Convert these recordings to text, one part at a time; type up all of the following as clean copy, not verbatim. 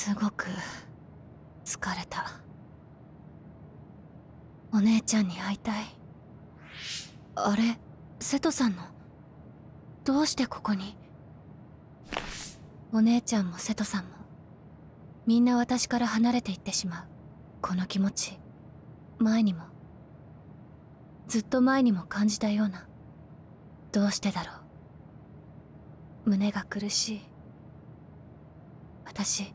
すごく疲れた。お姉ちゃんに会いたい。あれ、瀬戸さんのどうしてここに？お姉ちゃんも瀬戸さんもみんな私から離れていってしまう。この気持ち、前にもずっと前にも感じたような。どうしてだろう。胸が苦しい。私、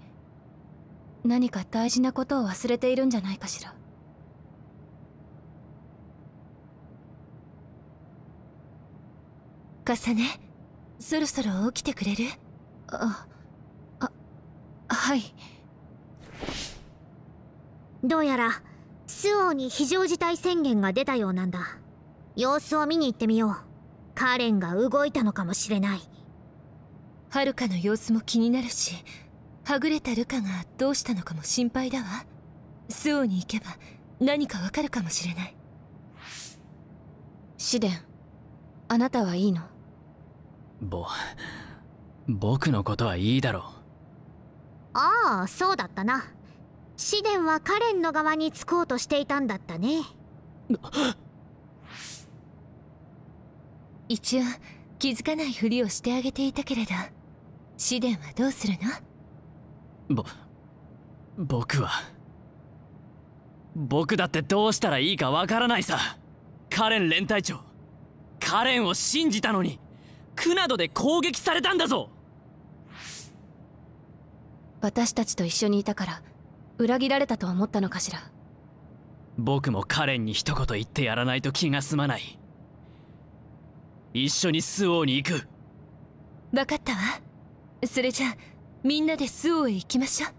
何か大事なことを忘れているんじゃないかしら。重ね、そろそろ起きてくれる？はい。どうやら周防に非常事態宣言が出たようなんだ。様子を見に行ってみよう。カレンが動いたのかもしれない。ハルカの様子も気になるし、はぐれたルカがどうしたのかも心配だわ。周防に行けば何かわかるかもしれない。シデン、あなたはいいの？僕のことはいいだろう。ああ、そうだったな。シデンはカレンの側につこうとしていたんだったね。一応気づかないふりをしてあげていたけれど、シデンはどうするの？僕だってどうしたらいいかわからないさ。カレン連隊長、カレンを信じたのにクナドで攻撃されたんだぞ。私たちと一緒にいたから裏切られたと思ったのかしら。僕もカレンに一言言ってやらないと気が済まない。一緒に周防に行く。分かったわ。それじゃあみんなで周防へ行きましょう。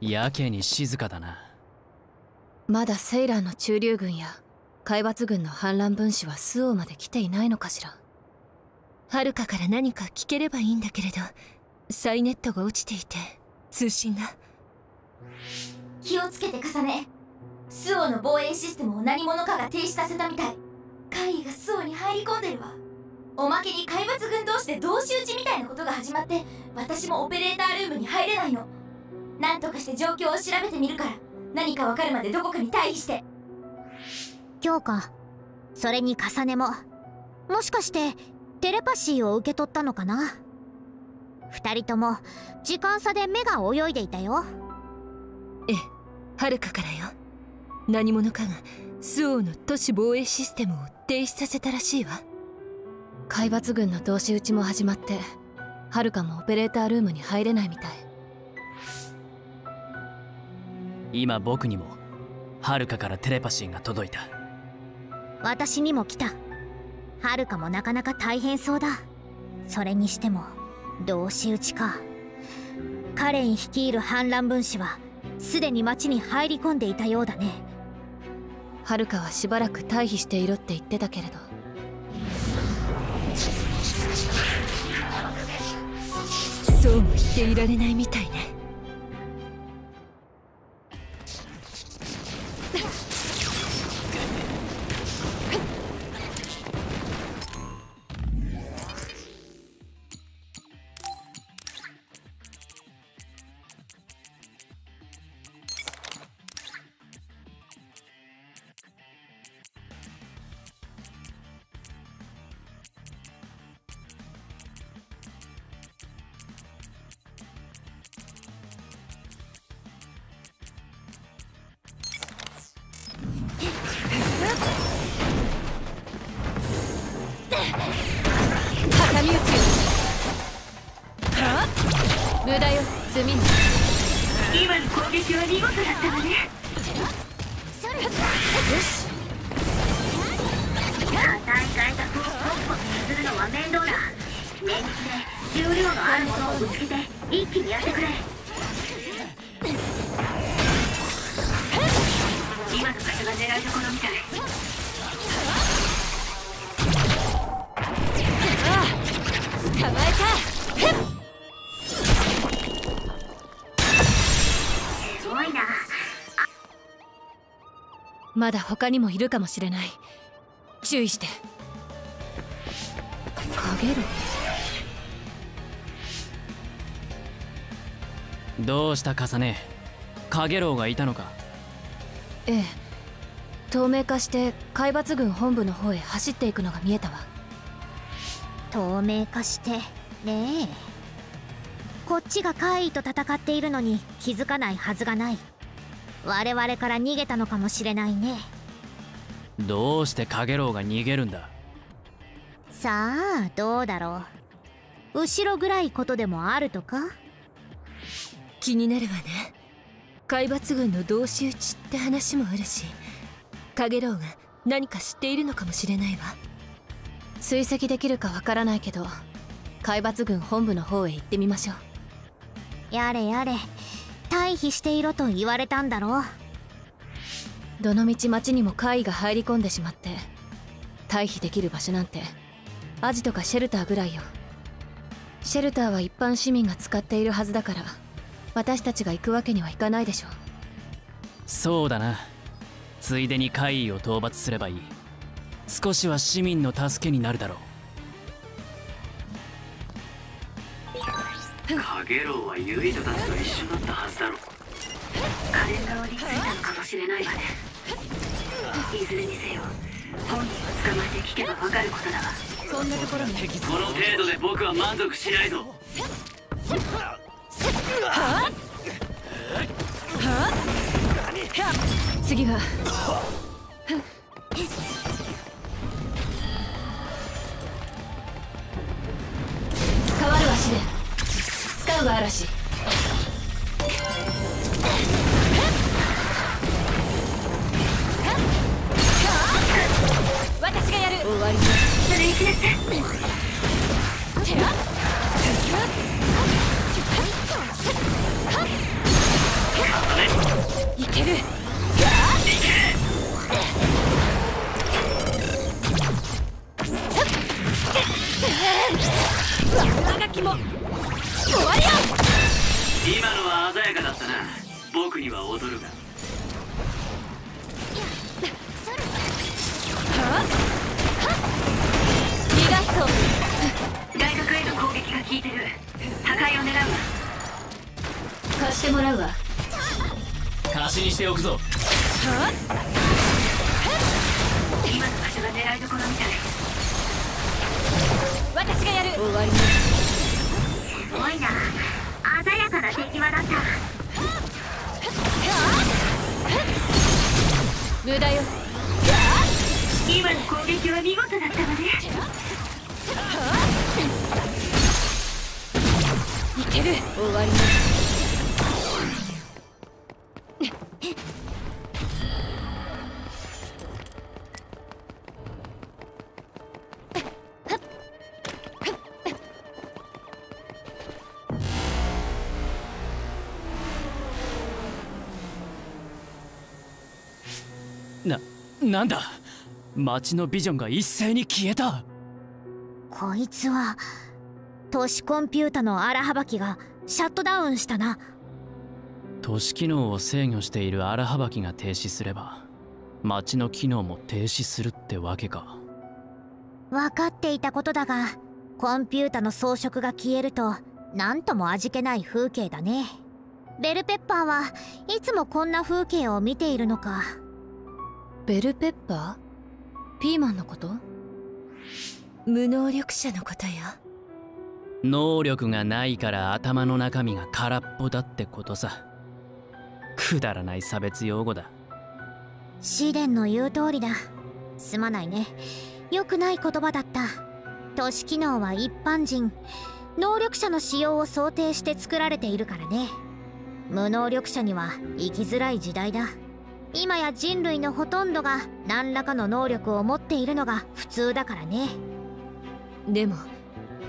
やけに静かだな。まだセイラーの駐留軍や海抜軍の反乱分子は周防まで来ていないのかしら。はるかから何か聞ければいいんだけれど、サイネットが落ちていて通信が。気をつけて重ね。周防の防衛システムを何者かが停止させたみたい。怪異が周防に入り込んでるわ。おまけに海抜軍同士で同士討ちみたいなことが始まって、私もオペレータールームに入れないの。何とかして状況を調べてみるから、何かわかるまでどこかに退避して。今日か。それに重ねも、もしかしてテレパシーを受け取ったのかな。2人とも時間差で目が泳いでいたよ。ええ、はるかからよ。何者かが周防の都市防衛システムを停止させたらしいわ。海抜軍の同士討ちも始まって、はるかもオペレータールームに入れないみたい。今僕にもはるかからテレパシーが届いた。私にも来た。はるかもなかなか大変そうだ。それにしても同士討ちか。カレン率いる反乱分子はすでに町に入り込んでいたようだね。はるかはしばらく退避していろって言ってたけれど。そうも言っていられないみたいね。まだ他にもいるかもしれない。注意して。かげろう。どうした重ね、かげろうがいたのか。ええ、透明化して海抜軍本部の方へ走っていくのが見えたわ。透明化してねえ、こっちが怪異と戦っているのに気づかないはずがない。我々から逃げたのかもしれないね。どうしてカゲロウが逃げるんだ。さあどうだろう。後ろぐらいことでもあるとか。気になるわね。海抜軍の同士討ちって話もあるし、カゲロウが何か知っているのかもしれないわ。追跡できるかわからないけど、海抜軍本部の方へ行ってみましょう。やれやれ、退避していろと言われたんだろう。どのみち町にも怪異が入り込んでしまって、退避できる場所なんてアジトかシェルターぐらいよ。シェルターは一般市民が使っているはずだから、私たちが行くわけにはいかないでしょう。そうだな。ついでに怪異を討伐すればいい。少しは市民の助けになるだろう。カゲロウはユイドたちと一緒だったはずだろう。カレンダーを理解したのかもしれないわね。いずれにせよ、本人を捕まえて聞けば分かることだわ。こんなところにこの程度で僕は満足しないぞ。次は変わる足で使うわ嵐。私がやる。終わりだ。それいきなさい。いける。あがきも終わりよ。今のは鮮やかだったな。僕には踊るが。外角への攻撃が効いてる。破壊を狙うわ。貸してもらうわ。貸しにしておくぞ。今の場所が狙いどころみたい。私がやる。終わりだ。すごいな、鮮やかな手際だった。無駄よ。今の攻撃は見事だったわね。いける。終わりますなんだ、街のビジョンが一斉に消えた。こいつは都市コンピュータの荒はばきがシャットダウンしたな。都市機能を制御している荒はばきが停止すれば、街の機能も停止するってわけか。分かっていたことだが、コンピュータの装飾が消えると何とも味気ない風景だね。ベルペッパーはいつもこんな風景を見ているのか。ベルペッパー？ピーマンのこと？無能力者のことよ。能力がないから頭の中身が空っぽだってことさ。くだらない差別用語だ。シデンの言う通りだ。すまないね。良くない言葉だった。都市機能は一般人、能力者の使用を想定して作られているからね。無能力者には生きづらい時代だ。今や人類のほとんどが何らかの能力を持っているのが普通だからね。でも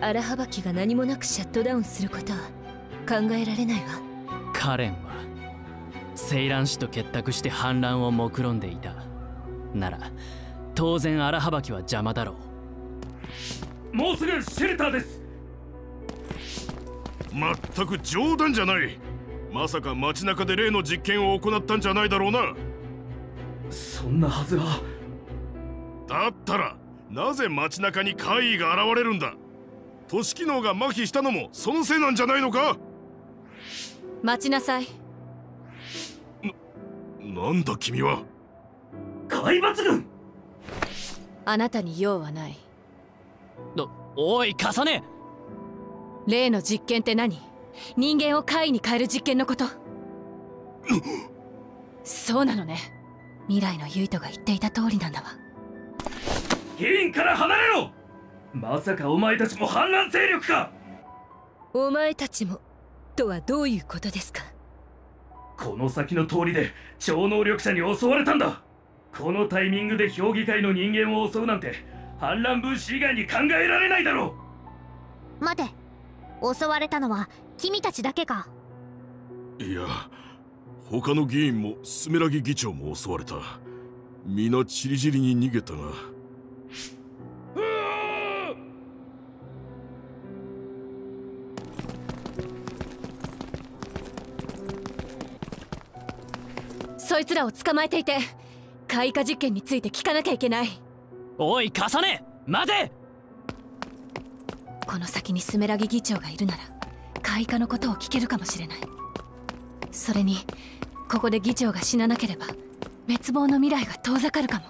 荒はばきが何もなくシャットダウンすることは考えられないわ。カレンはセイラン氏と結託して反乱を目論んでいた。なら当然荒はばきは邪魔だろう。もうすぐシェルターです。全く冗談じゃない。まさか街中で例の実験を行ったんじゃないだろうな。そんなはずは。だったらなぜ街中に怪異が現れるんだ。都市機能が麻痺したのもそのせいなんじゃないのか。待ちなさい。なんだ君は。海抜軍。あなたに用はない。おい重ね。例の実験って何。人間を怪異に変える実験のこと。そうなのね。未来のユイトが言っていた通りなんだわ。議員から離れろ。まさかお前たちも反乱勢力か。お前たちもとはどういうことですか。この先の通りで超能力者に襲われたんだ。このタイミングで評議会の人間を襲うなんて反乱分子以外に考えられないだろう。待て、襲われたのは君たちだけか。いや、他の議員もスメラギ議長も襲われた。皆チリジリに逃げたが。そいつらを捕まえていて、怪異実験について聞かなきゃいけない。おい重ね、待て。この先にスメラギ議長がいるなら怪異のことを聞けるかもしれない。それにここで議長が死ななければ滅亡の未来が遠ざかるかも。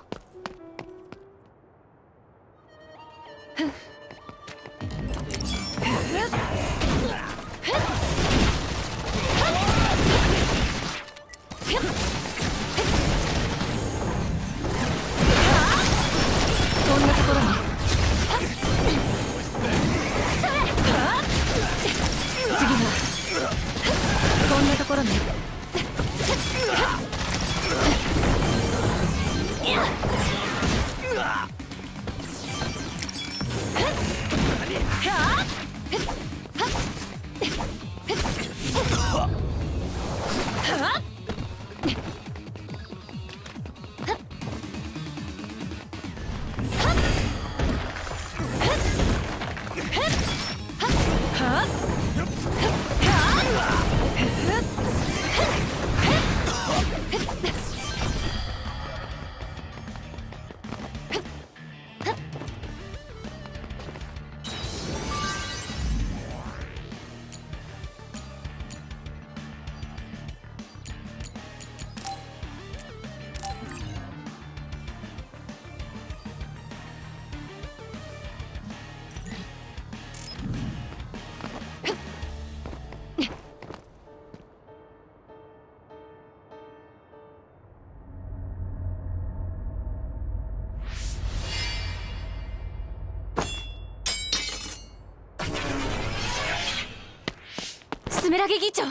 スメラギ議長。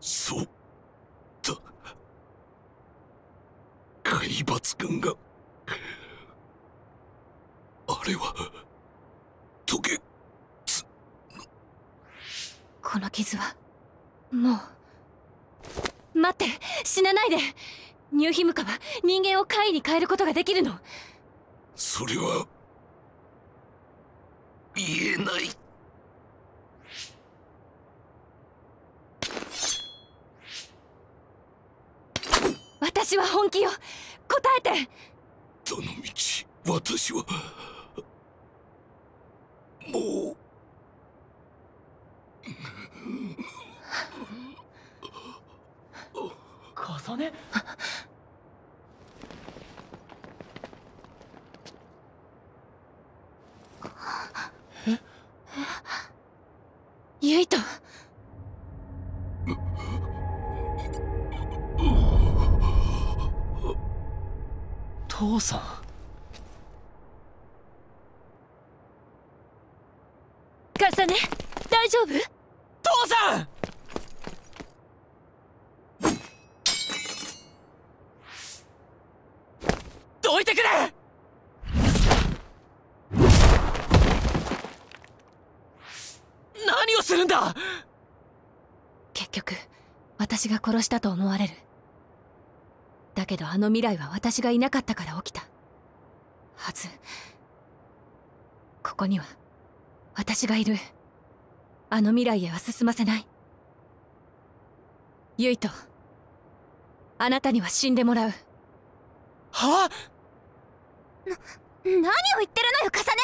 そうだ、海抜軍が。あれはトゲツ。この傷はもう。待って、死なないで。ニューヒムカは人間を怪異に変えることができるの。それは言えない。私は本気よ、答えて。どの道私はもう重ね。え、ユイト。父さん。重ね、大丈夫？父さん！どいてくれ！何をするんだ！結局、私が殺したと思われる。だけどあの未来は私がいなかったから起きたはず。ここには私がいる。あの未来へは進ませない。ユイト、あなたには死んでもらう。はあ？何を言ってるのよ、カサネ。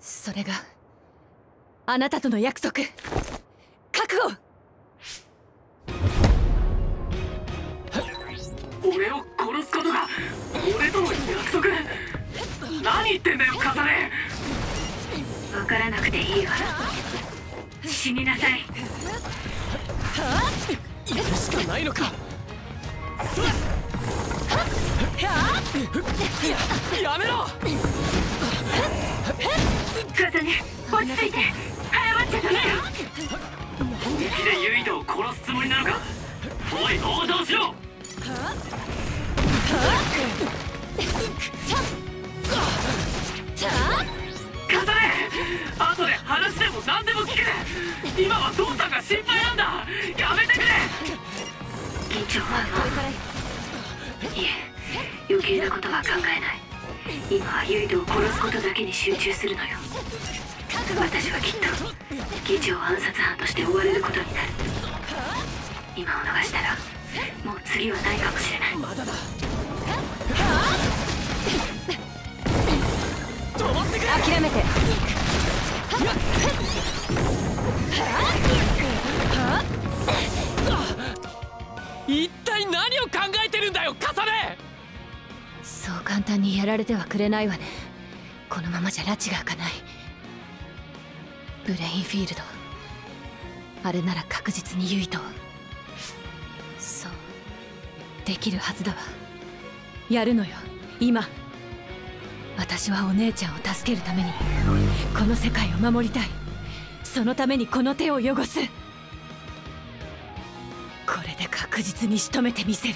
それがあなたとの約束、覚悟。俺を殺すことが俺との約束。何言ってんだよ、カサネ。分からなくていいわ。死になさい。やるしかないのか。やめろ。風ね、落ち着いて。謝っちゃダメよ。本気でユイドを殺すつもりなのか。おい、報道しろ。風ね、後で話でも何でも聞け。今は父さんが心配なんだ。やめてくれ。緊張はもういえ、余計なことは考えない。今はユイドを殺すことだけに集中するのよ。私はきっと議長暗殺犯として追われることになる。今を逃したらもう次はないかもしれない。まだだ。止まってくれ。諦めて。一体何を考えてるんだよ、カサネ。そう簡単にやられてはくれないわね。このままじゃ拉致が開かない。ブレインフィールド、あれなら確実にユイトを、そうできるはずだわ。やるのよ、今。私はお姉ちゃんを助けるためにこの世界を守りたい。そのためにこの手を汚す。これで確実に仕留めてみせる。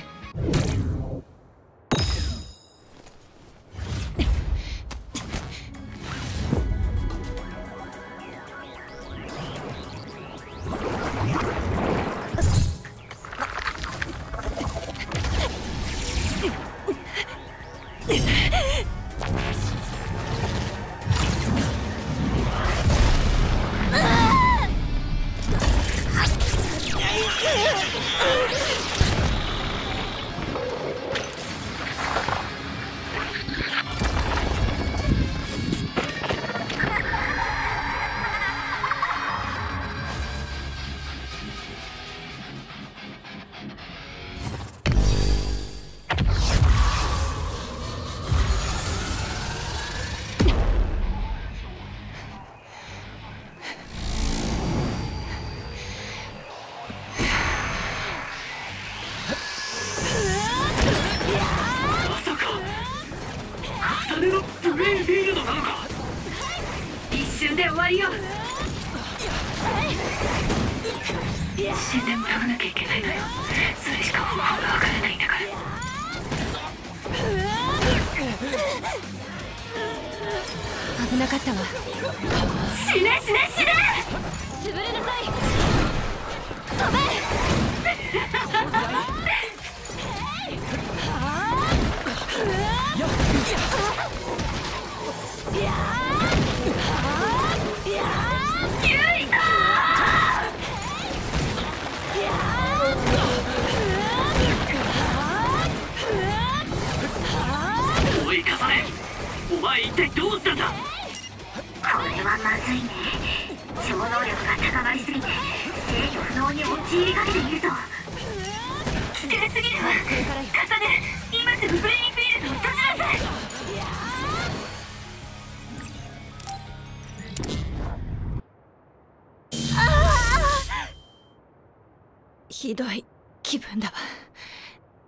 ひどい気分だわ。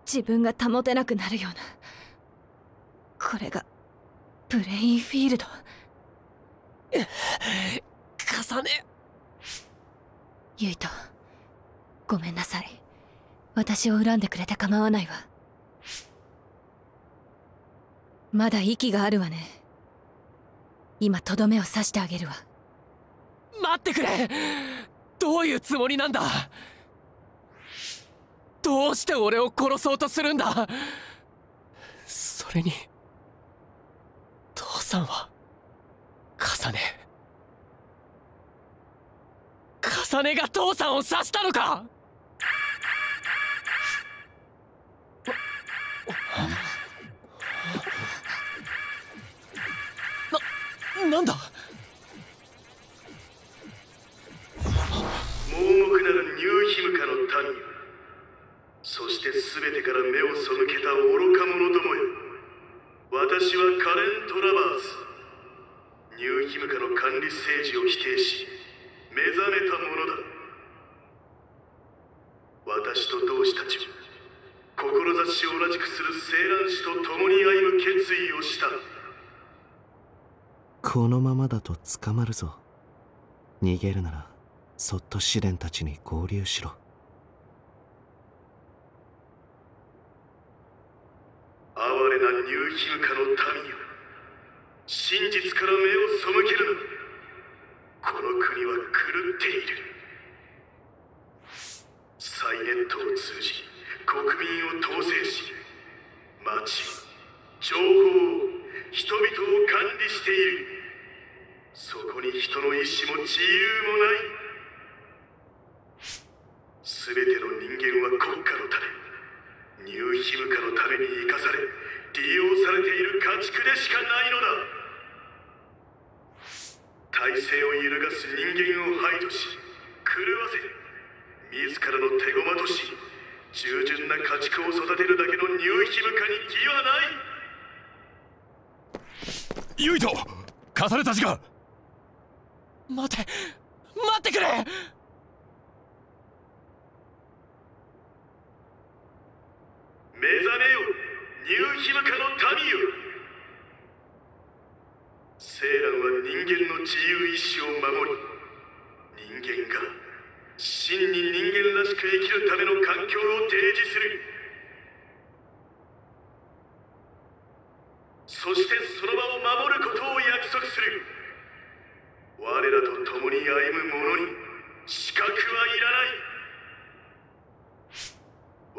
自分が保てなくなるような。これがブレインフィールド。重ね。ユイト、ごめんなさい。私を恨んでくれて構わないわ。まだ息があるわね。今とどめを刺してあげるわ。待ってくれ。どういうつもりなんだ。どうして俺を殺そうとするんだ。それに父さんはカサネが父さんを刺したのか。なんだ。盲目なるニューヒムカの民よ、そして全てから目を背けた愚か者どもよ、私はカレン・トラバーズ。ニューヒムカの管理政治を否定し目覚めたものだ。私と同志たちは志を同じくする青蘭氏と共に歩む決意をした。このままだと捕まるぞ。逃げるならそっと試練たちに合流しろ。哀れなニューヒムカの民よ、真実から目を背けるな。この国は狂っている。サイレントを通じ国民を統制し、町、情報、人々を管理している。そこに人の意志も自由もない。全ての人間は国家のため、ニューヒムカのために生かされ利用されている家畜でしかないのだ。体制を揺るがす人間を排除し、狂わせ、自らの手駒とし、従順な家畜を育てるだけのニューヒムカに義はない。ユイト、カサレたちが。待ってくれ。目覚めよ、ニューヒムカの民よ。セイランは人間の自由意志を守り、人間が真に人間らしく生きるための環境を提示する。そしてその場を守ることを約束する。我らと共に歩む者に資格はいら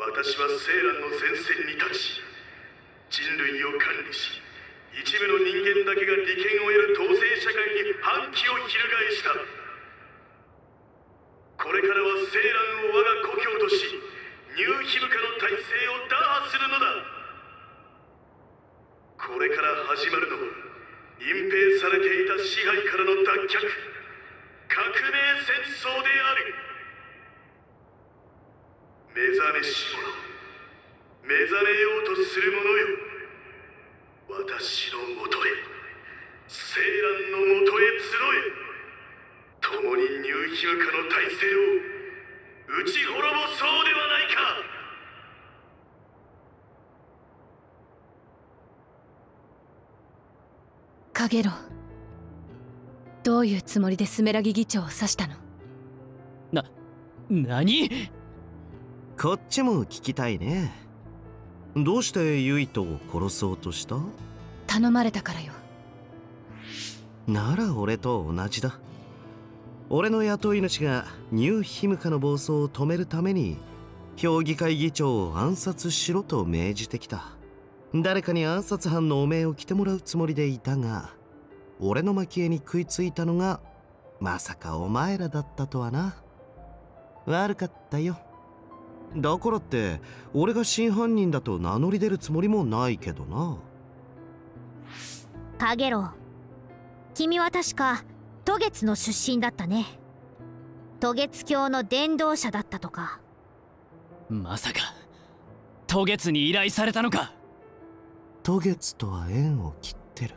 ない。私はセイランの前線に立ち、人類を管理し、一部の人間だけが利権を得る統制社会に反旗を翻した。これからはセイランを我が故郷とし、ニューヒムカの体制を打破するのだ。これから始まるのは、隠蔽されていた支配からの脱却、革命戦争である。目覚めし者、目覚めようとする者よ、私のもとへ、セイランのもとへ集え。共にニューヒムカの体制を打ち滅ぼそうではないか。カゲロ、どういうつもりでスメラギ議長を刺したの？何？こっちも聞きたいね。どうしてユイトを殺そうとした？頼まれたからよ。なら俺と同じだ。俺の雇い主がニューヒムカの暴走を止めるために評議会議長を暗殺しろと命じてきた。誰かに暗殺犯の汚名を着てもらうつもりでいたが、俺の蒔絵に食いついたのがまさかお前らだったとはな。悪かったよ。だからって俺が真犯人だと名乗り出るつもりもないけどな。カゲロ、君は確か渡月の出身だったね。渡月教の伝道者だったとか。まさか渡月に依頼されたのか。渡月とは縁を切ってる。っ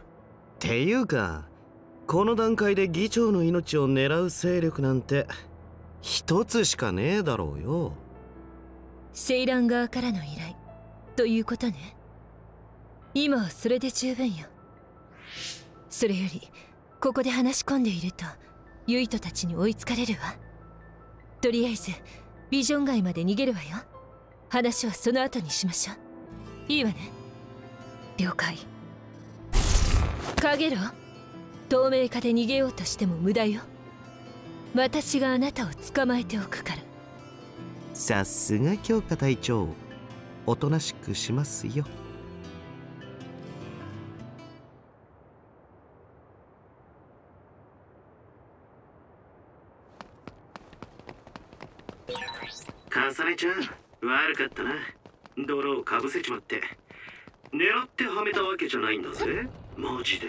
ていうか、この段階で議長の命を狙う勢力なんて一つしかねえだろうよ。セイラン側からの依頼ということね。今はそれで十分よ。それよりここで話し込んでいるとユイトたちに追いつかれるわ。とりあえずビジョン街まで逃げるわよ。話はその後にしましょう。いいわね。了解。カゲロ、透明化で逃げようとしても無駄よ。私があなたを捕まえておくから。さすが強化隊長、おとなしくしますよ。カサネちゃん、悪かったな。泥をかぶせちまって。狙ってはめたわけじゃないんだぜ、マジで。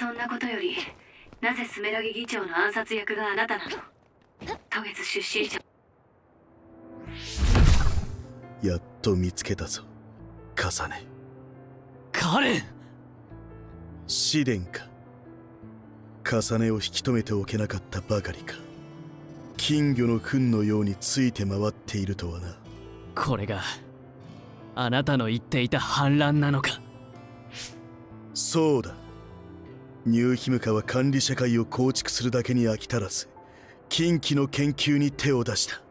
そんなことより、なぜスメラギ議長の暗殺役があなたなの？渡月出身者。やっと見つけたぞ、カサネ。カレン！試練か。カサネを引き止めておけなかったばかりか。金魚の糞のようについて回っているとはな。これがあなたの言っていた反乱なのか。そうだ。ニューヒムカは管理社会を構築するだけに飽き足らず、近畿の研究に手を出した。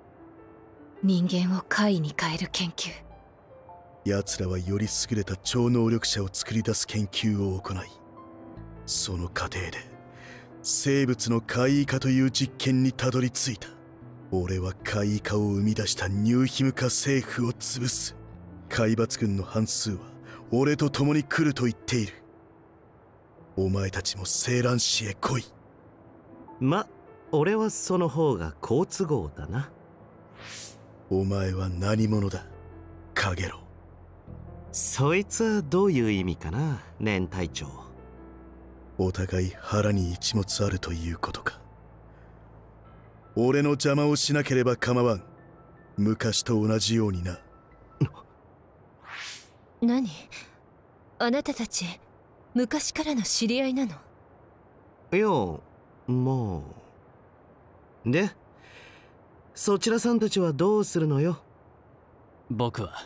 人間を怪異に変える研究。奴らはより優れた超能力者を作り出す研究を行い、その過程で生物の怪異化という実験にたどり着いた。俺は怪異化を生み出したニューヒムカ政府を潰す。海抜軍の半数は俺と共に来ると言っている。お前たちもセーラン市へ来い。ま、俺はその方が好都合だな。お前は何者だ、カゲロ。そいつはどういう意味かな、年隊長。お互い腹に一物あるということか。俺の邪魔をしなければ構わん。昔と同じようにな。何？あなたたち昔からの知り合いなの？いや、もう。で、そちらさんたちはどうするのよ？僕は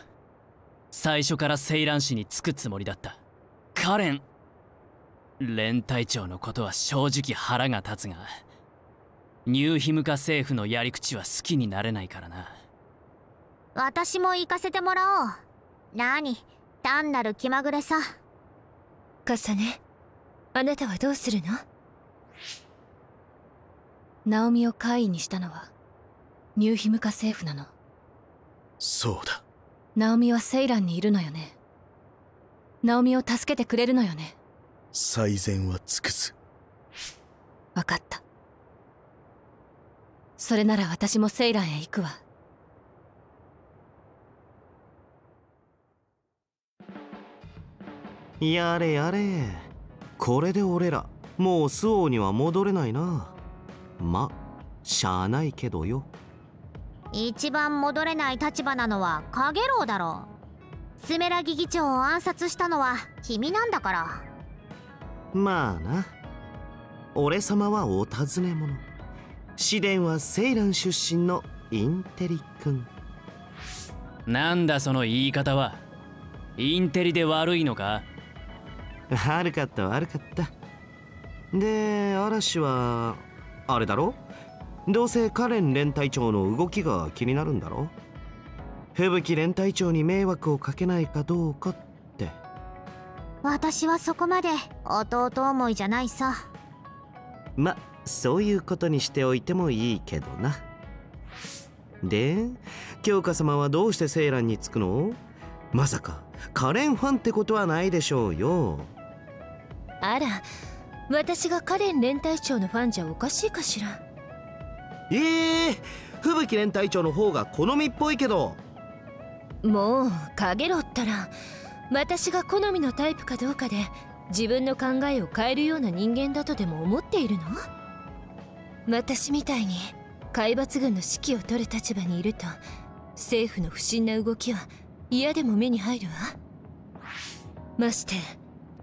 最初からセイラン市に着くつもりだった。カレン、連隊長のことは正直腹が立つが、ニューヒムカ政府のやり口は好きになれないからな。私も行かせてもらおう。何？単なる気まぐれさ。カサネ、あなたはどうするの？ナオミを怪異にしたのはニューヒムカ政府なの。そうだ。ナオミはセイランにいるのよね。ナオミを助けてくれるのよね。最善は尽くす。分かった。それなら私もセイランへ行くわ。やれやれ、これで俺らもう周防には戻れないな。ま、しゃあないけどよ。一番戻れない立場なのはカゲロウだろう。スメラギ議長を暗殺したのは君なんだから。まあな。俺様はお尋ね者。紫蓮はセイラン出身のインテリ君。なんだその言い方は。インテリで悪いのか。悪かった悪かった。で、嵐はあれだろ、どうせカレン連隊長の動きが気になるんだろ。吹雪連隊長に迷惑をかけないかどうかって。私はそこまで弟思いじゃないさ。ま、そういうことにしておいてもいいけどな。で、京香様はどうしてセイランに着くの？まさかカレンファンってことはないでしょうよ。あら、私がカレン連隊長のファンじゃおかしいかしら。吹雪連隊長の方が好みっぽいけど。もうカゲロったら、私が好みのタイプかどうかで自分の考えを変えるような人間だとでも思っているの？私みたいに海抜軍の指揮を取る立場にいると、政府の不審な動きは嫌でも目に入るわ。まして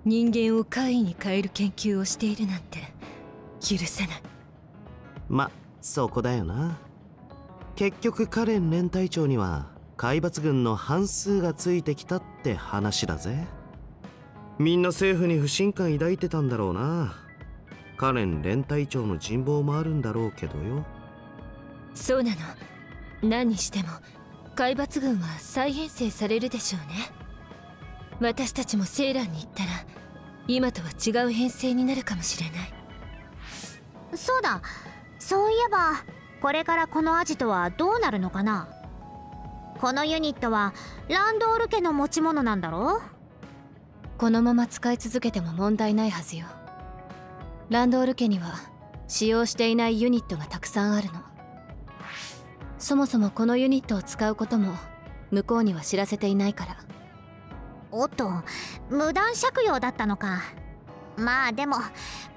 人間を怪異に変える研究をしているなんて許せない。ま、そこだよな。結局カレン連隊長には海抜軍の半数がついてきたって話だぜ。みんな政府に不信感抱いてたんだろうな。カレン連隊長の人望もあるんだろうけどよ。そうなの。何にしても海抜軍は再編成されるでしょうね。私たちもセイランに行ったら今とは違う編成になるかもしれない。そうだ、そういえばこれからこのアジトはどうなるのかな。このユニットはランドール家の持ち物なんだろう。このまま使い続けても問題ないはずよ。ランドール家には使用していないユニットがたくさんあるの。そもそもこのユニットを使うことも向こうには知らせていないから。おっと、無断借用だったのか。まあでも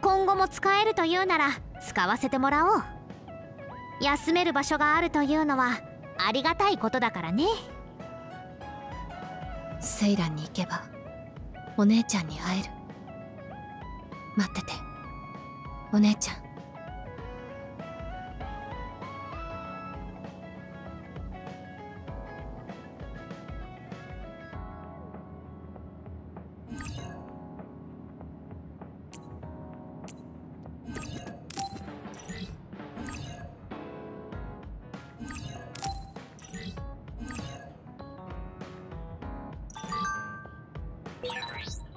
今後も使えるというなら使わせてもらおう。休める場所があるというのはありがたいことだからね。セイランに行けばお姉ちゃんに会える。待っててお姉ちゃん。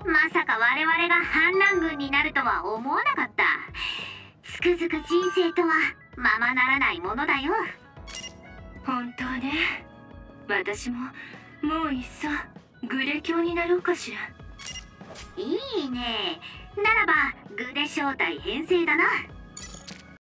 まさか我々が反乱軍になるとは思わなかった。つくづく人生とはままならないものだよ。本当ね。私ももういっそグレ卿になろうかしら。いいね。ならばグレ招待編成だな。